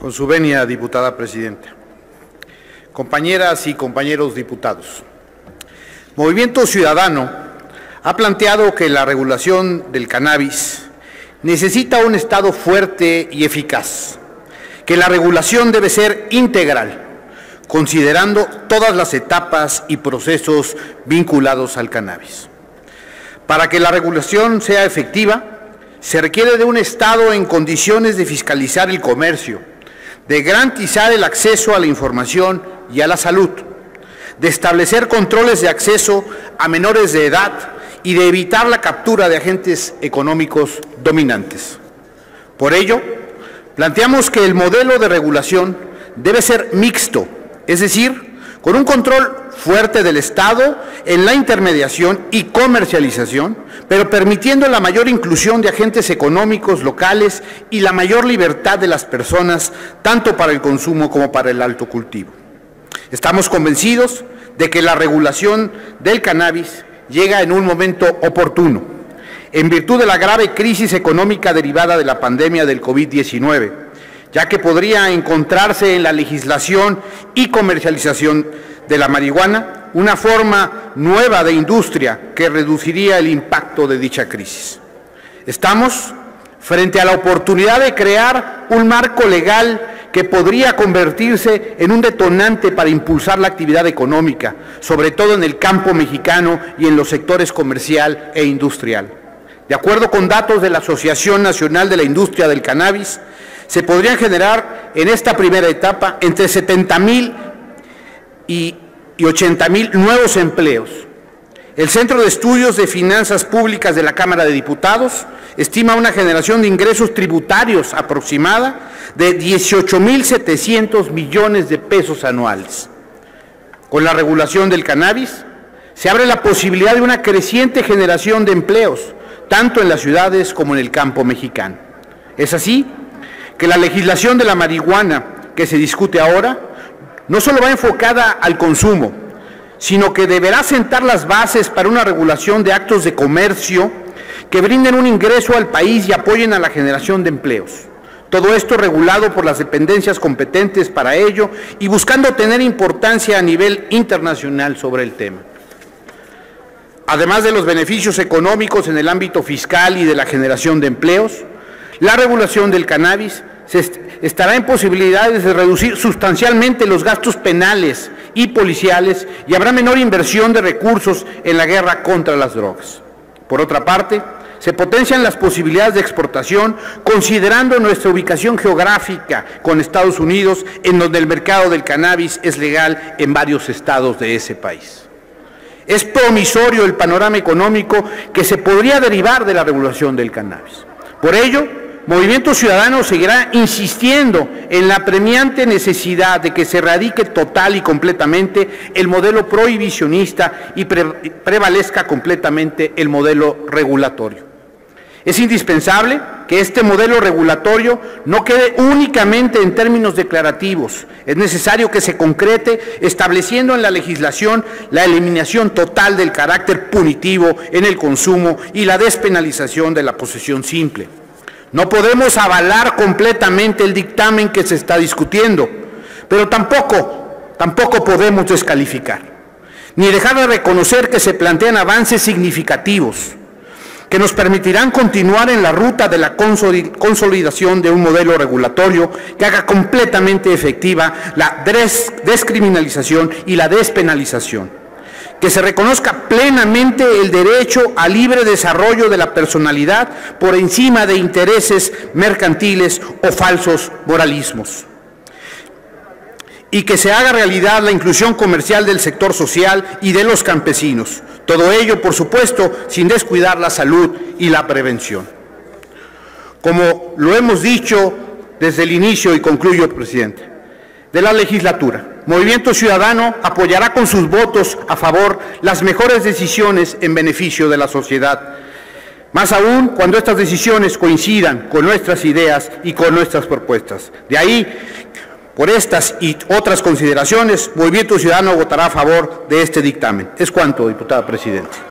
Con su venia, diputada presidenta. Compañeras y compañeros diputados, Movimiento Ciudadano ha planteado que la regulación del cannabis necesita un Estado fuerte y eficaz, que la regulación debe ser integral, considerando todas las etapas y procesos vinculados al cannabis. Para que la regulación sea efectiva, se requiere de un Estado en condiciones de fiscalizar el comercio, de garantizar el acceso a la información y a la salud, de establecer controles de acceso a menores de edad y de evitar la captura de agentes económicos dominantes. Por ello, planteamos que el modelo de regulación debe ser mixto, es decir, con un control fuerte del Estado en la intermediación y comercialización, pero permitiendo la mayor inclusión de agentes económicos locales y la mayor libertad de las personas, tanto para el consumo como para el autocultivo. Estamos convencidos de que la regulación del cannabis llega en un momento oportuno, en virtud de la grave crisis económica derivada de la pandemia del COVID-19, ya que podría encontrarse en la legislación y comercialización de la marihuana una forma nueva de industria que reduciría el impacto de dicha crisis. Estamos frente a la oportunidad de crear un marco legal que podría convertirse en un detonante para impulsar la actividad económica, sobre todo en el campo mexicano y en los sectores comercial e industrial. De acuerdo con datos de la Asociación Nacional de la Industria del Cannabis, se podrían generar en esta primera etapa entre 70,000 y 80,000 nuevos empleos. El Centro de Estudios de Finanzas Públicas de la Cámara de Diputados estima una generación de ingresos tributarios aproximada de 18.700 millones de pesos anuales. Con la regulación del cannabis se abre la posibilidad de una creciente generación de empleos, tanto en las ciudades como en el campo mexicano. Es así que la legislación de la marihuana que se discute ahora no solo va enfocada al consumo, sino que deberá sentar las bases para una regulación de actos de comercio que brinden un ingreso al país y apoyen a la generación de empleos. Todo esto regulado por las dependencias competentes para ello y buscando tener importancia a nivel internacional sobre el tema. Además de los beneficios económicos en el ámbito fiscal y de la generación de empleos, la regulación del cannabis estará en posibilidades de reducir sustancialmente los gastos penales y policiales y habrá menor inversión de recursos en la guerra contra las drogas. Por otra parte, se potencian las posibilidades de exportación considerando nuestra ubicación geográfica con Estados Unidos, en donde el mercado del cannabis es legal en varios estados de ese país. Es promisorio el panorama económico que se podría derivar de la regulación del cannabis. Por ello, Movimiento Ciudadano seguirá insistiendo en la apremiante necesidad de que se erradique total y completamente el modelo prohibicionista y prevalezca completamente el modelo regulatorio. Es indispensable que este modelo regulatorio no quede únicamente en términos declarativos. Es necesario que se concrete, estableciendo en la legislación la eliminación total del carácter punitivo en el consumo y la despenalización de la posesión simple. No podemos avalar completamente el dictamen que se está discutiendo, pero tampoco podemos descalificar, ni dejar de reconocer que se plantean avances significativos que nos permitirán continuar en la ruta de la consolidación de un modelo regulatorio que haga completamente efectiva la descriminalización y la despenalización, que se reconozca plenamente el derecho al libre desarrollo de la personalidad por encima de intereses mercantiles o falsos moralismos, y que se haga realidad la inclusión comercial del sector social y de los campesinos. Todo ello, por supuesto, sin descuidar la salud y la prevención. Como lo hemos dicho desde el inicio, y concluyo, presidente, de la legislatura, Movimiento Ciudadano apoyará con sus votos a favor las mejores decisiones en beneficio de la sociedad, más aún cuando estas decisiones coincidan con nuestras ideas y con nuestras propuestas. De ahí, por estas y otras consideraciones, Movimiento Ciudadano votará a favor de este dictamen. Es cuanto, diputada presidenta.